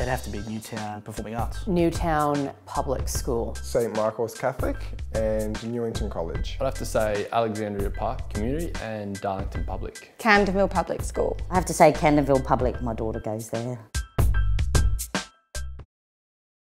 It'd have to be Newtown Performing Arts. Newtown Public School. St Michael's Catholic and Newington College. I'd have to say Alexandria Park Community and Darlington Public. Camdenville Public School. I have to say Camdenville Public, my daughter goes there.